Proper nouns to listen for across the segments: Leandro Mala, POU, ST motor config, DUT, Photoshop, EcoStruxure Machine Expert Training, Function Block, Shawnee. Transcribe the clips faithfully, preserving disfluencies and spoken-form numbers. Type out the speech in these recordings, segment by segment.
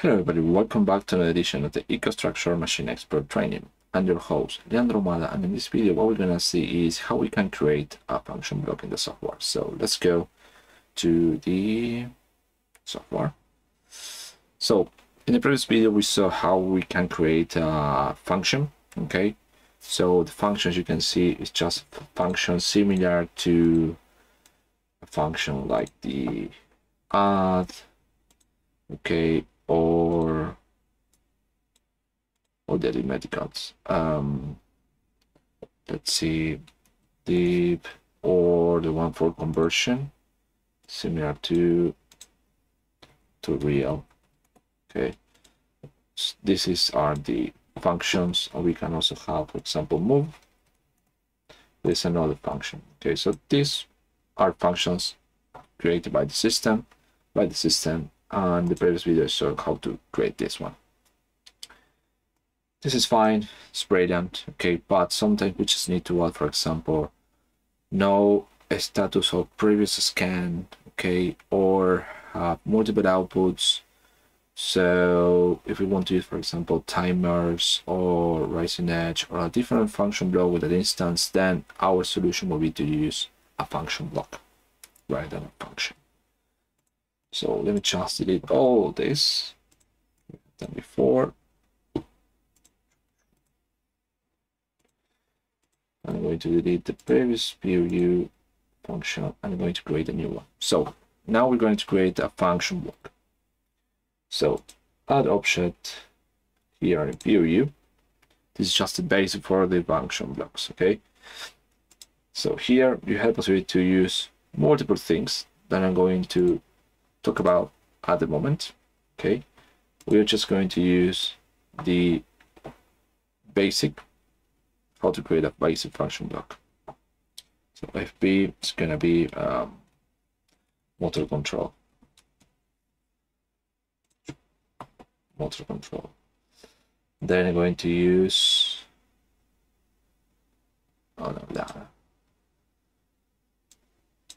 Hello everybody, welcome back to another edition of the EcoStruxure Machine Expert Training. I'm your host, Leandro Mala, and in this video what we're going to see is how we can create a function block in the software. So let's go to the software. So in the previous video we saw how we can create a function, okay? So the functions you can see is just a function similar to a function like the add, okay? or or the arithmetic odds. Um let's see, div, or the one for conversion, similar to to real. Okay, so this is are the functions. We can also have, for example, move. There's another function. Okay, so these are functions created by the system by the system and the previous video showed how to create this one. This is fine, it's brilliant, okay, but sometimes we just need to add, for example, no status of previous scan, okay, or uh, multiple outputs. So if we want to use, for example, timers or rising edge or a different function block with an instance, then our solution will be to use a function block rather than a function. So let me just delete all this than before, I'm going to delete the previous P O U function. I'm going to create a new one. So now we're going to create a function block. So add object here in P O U. This is just the basic for the function blocks. Okay. So here you have the possibility to use multiple things that I'm going to talk about at the moment. Okay, we're just going to use the basic, how to create a basic function block. So F B is going to be um, motor control motor control then I'm going to use oh no, that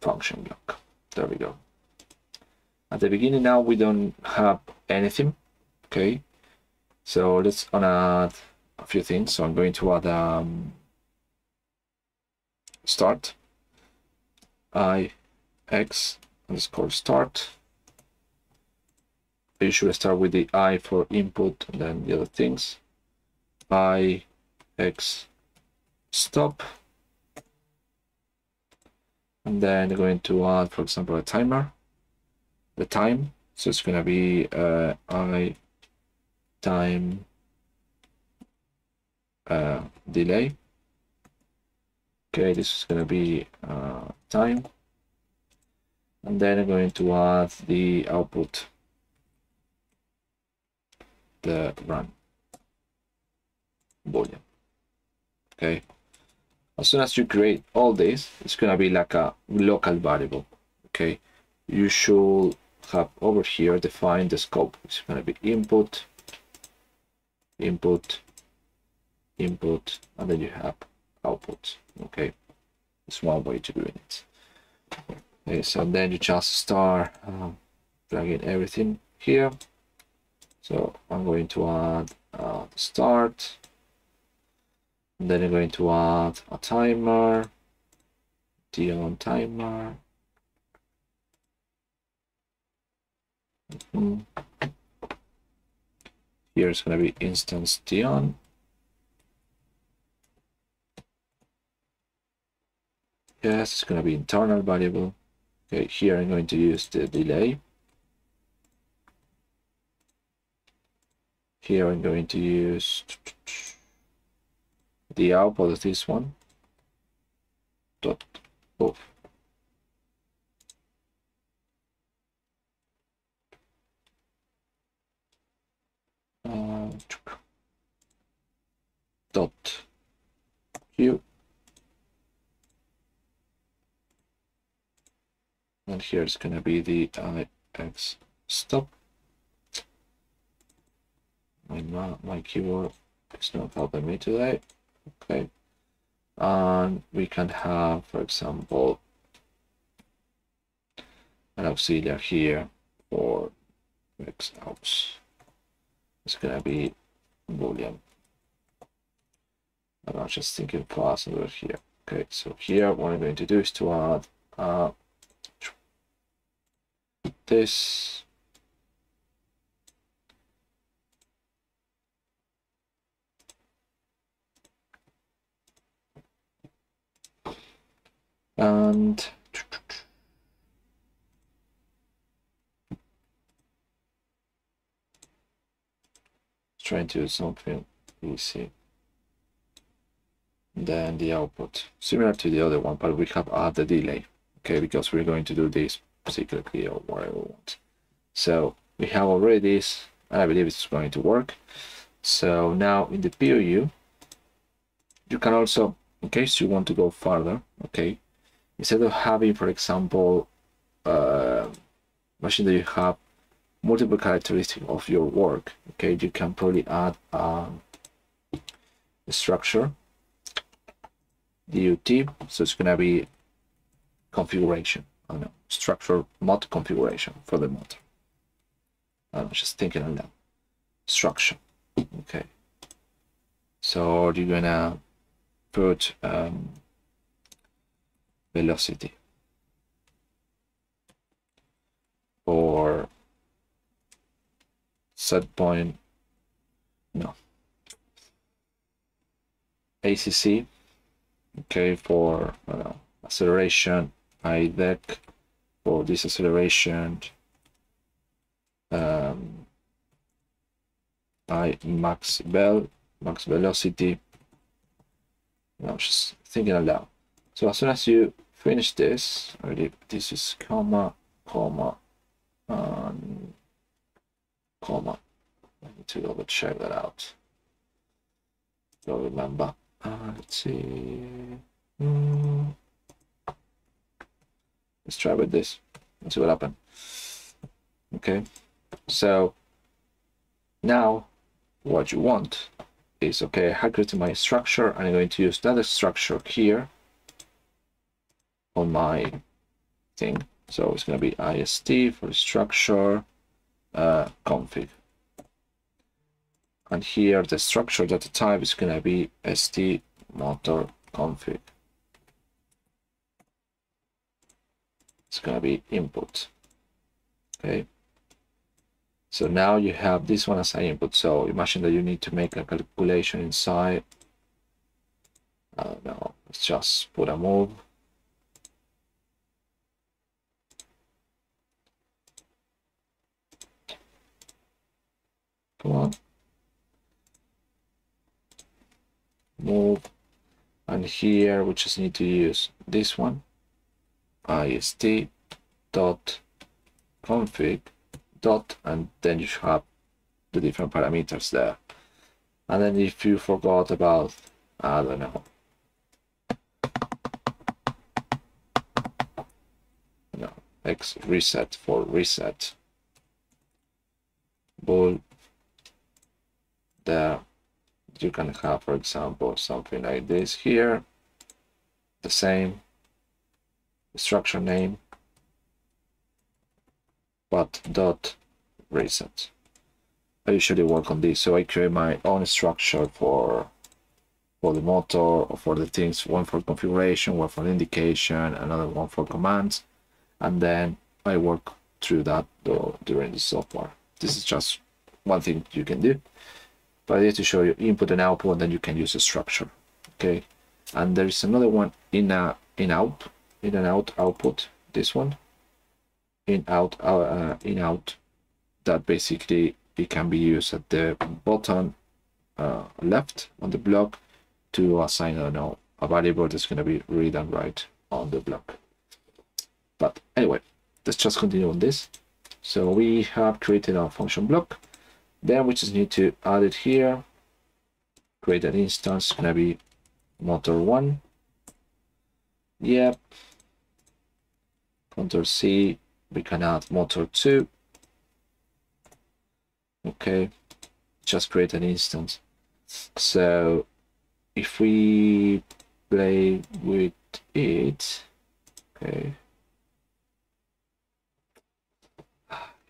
function block. There we go. At the beginning now we don't have anything, okay? So let's add a few things. So I'm going to add um, start, I, x, underscore start. You should start with the I for input and then the other things. I, x, stop. And then I'm going to add, for example, a timer. The time, so it's going to be uh, I time uh, delay. Okay, this is going to be uh, time, and then I'm going to add the output, the run boolean. Okay, as soon as you create all this, it's going to be like a local variable. Okay, you should have over here define the scope. It's going to be input, input, input, and then you have output. Okay, it's one way to do it. Okay, so then you just start uh, dragging everything here. So I'm going to add uh, the start, and then I'm going to add a timer, T O N timer. Mm-hmm. Here is going to be instance T O N. Yes, it's going to be internal variable. Okay, here I'm going to use the delay. Here I'm going to use the output of this one. Dot. Oh. Uh, dot Q, and here it's going to be the I X stop. My, my keyboard is not helping me today. Okay, and we can have, for example, an auxiliary here for X outs. it's gonna be Boolean. And I'm just thinking fast over here. Okay, so here what I'm going to do is to add uh, this and trying to do something easy. Then the output similar to the other one, but we have added delay, okay, because we're going to do this secretly or whatever we want. So we have already this, and I believe it's going to work. So now in the P O U, you can also, in case you want to go further, okay, instead of having, for example, uh machine that you have multiple characteristics of your work, okay, you can probably add um, a structure D U T, so it's gonna be configuration, I don't know, structure mod configuration for the motor. I'm just thinking on that structure, okay. So you're gonna put um, velocity or set point, no, A C C. Okay, for I don't know, acceleration, I D E C for deceleration, um, I max bell, max velocity. I'm just thinking aloud. So as soon as you finish this, I believe this is comma, comma, um, comma. I need to double check that out. Don't remember. Uh, let's see. Mm. Let's try with this. Let's see what happens. Okay. So now what you want is, okay, I created my structure, and I'm going to use that structure here on my thing. So it's going to be I S T for structure uh, config. And here the structure data type is going to be S T motor config. It's going to be input. Okay. So now you have this one as an input. So imagine that you need to make a calculation inside. I don't know. Let's just put a move. Come on. Move, and here we just need to use this one, ist dot config dot, and then you have the different parameters there. And then if you forgot about, I don't know, no, X reset for reset bool there. You can have, for example, something like this here, the same structure name, but dot reset. I usually work on this, so I create my own structure for for the motor or for the things, one for configuration, one for indication, another one for commands, and then I work through that though during the software. This is just one thing you can do. But I need to show you input and output, and then you can use a structure, okay. And there is another one in a in out in and out output. This one in out uh, in out that basically it can be used at the bottom uh, left on the block to assign, I don't know, a variable that's going to be read and write on the block. But anyway, let's just continue on this. So we have created our function block. Then we just need to add it here, create an instance, gonna be motor one. Yep. Ctrl C, we can add motor two. Okay, just create an instance. So if we play with it, okay.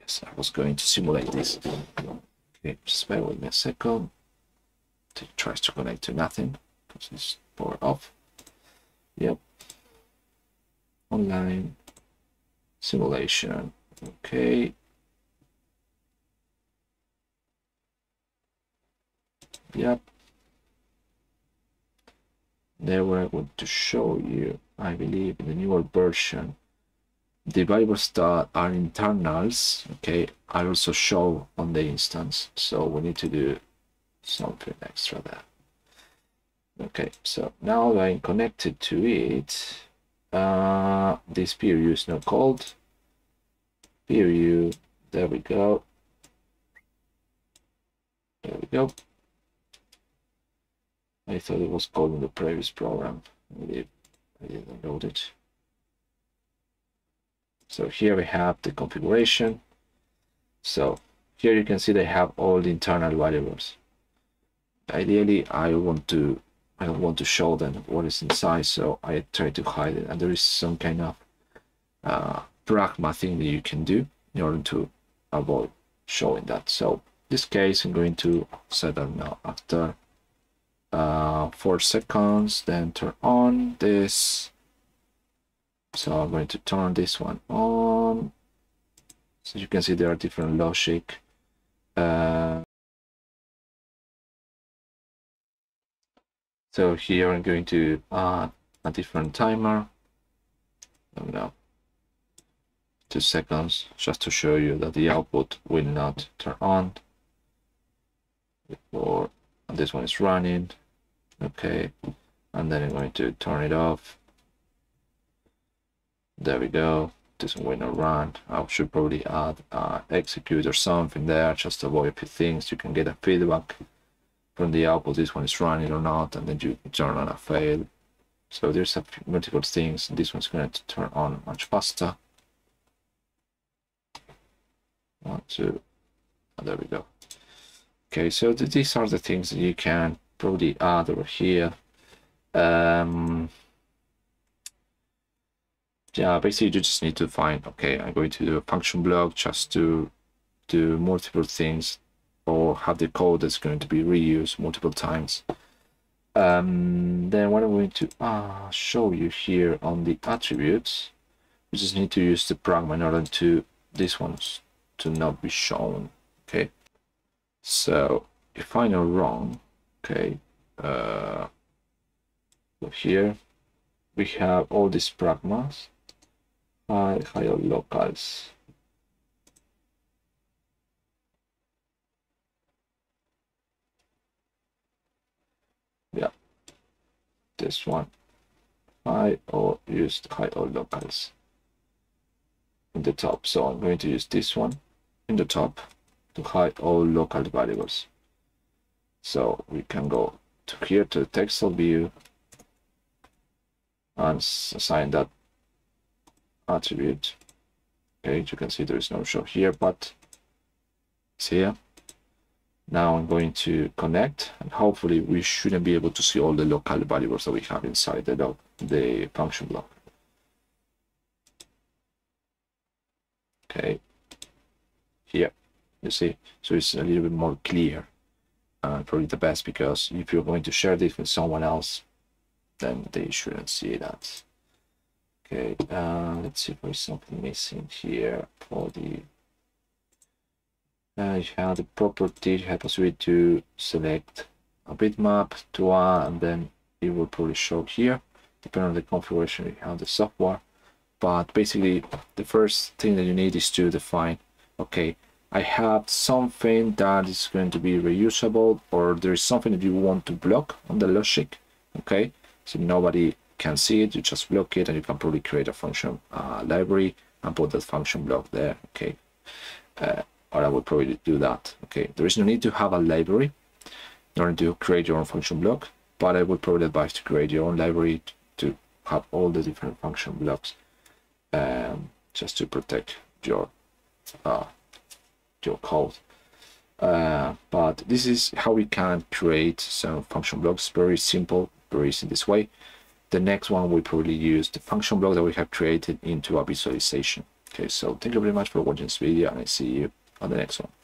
Yes, I was going to simulate this. Okay, just bear with me a second. It tries to connect to nothing because it's powered off. Yep. Online simulation. Okay. Yep. There were I want to show you, I believe, in the newer version, the variables that are internals, okay, are also shown on the instance. So we need to do something extra there. Okay, so now that I'm connected to it, uh, this P O U is not called. P O U, there we go. There we go. I thought it was called in the previous program. Maybe I didn't load it. So here we have the configuration. So here you can see they have all the internal variables. Ideally, I want to I don't want to show them what is inside, so I try to hide it. And there is some kind of uh, pragma thing that you can do in order to avoid showing that. So in this case, I'm going to set up now after uh four seconds, then turn on this. So I'm going to turn this one on. So you can see there are different logic. Uh, so here I'm going to add a different timer. I don't know, two seconds, just to show you that the output will not turn on before this one is running. Okay, and then I'm going to turn it off. There we go. This one will not run. I should probably add uh, execute or something there, just to avoid a few things. You can get a feedback from the output, this one is running or not, and then you turn on a fail. So there's a few multiple things. This one's going to turn on much faster. One, two, and there we go. Okay, so th these are the things that you can probably add over here. Um, yeah, basically you just need to find, okay, I'm going to do a function block just to do multiple things or have the code that's going to be reused multiple times. Um, then what I'm going to uh, show you here on the attributes, you just need to use the pragma in order to these ones to not be shown, okay? So if I'm not wrong, okay, uh, look here, we have all these pragmas, high, high locals. Yeah, this one, high or used high or locals in the top. So I'm going to use this one in the top to hide all local variables. So we can go to here to the textual view and assign that attribute. Okay, you can see there is no show here, but it's here. Now I'm going to connect, and hopefully we shouldn't be able to see all the local variables that we have inside the, the function block. Okay, here. You see, so it's a little bit more clear, uh, probably the best, because if you're going to share this with someone else, then they shouldn't see that. Okay, uh, let's see if there's something missing here for the. Uh, you have the property, you have the possibility to select a bitmap to add, and then it will probably show here, depending on the configuration you have the software. But basically, the first thing that you need is to define, okay, I have something that is going to be reusable, or there is something that you want to block on the logic, okay? So nobody can see it, you just block it, and you can probably create a function uh, library and put that function block there, okay? Uh, or I would probably do that, okay? There is no need to have a library in order to create your own function block, but I would probably advise to create your own library to have all the different function blocks, um, just to protect your uh, your code. Uh, but this is how we can create some function blocks. Very simple, very easy this way. The next one we we'll probably use the function block that we have created into a visualization. Okay, so thank you very much for watching this video, and I see you on the next one.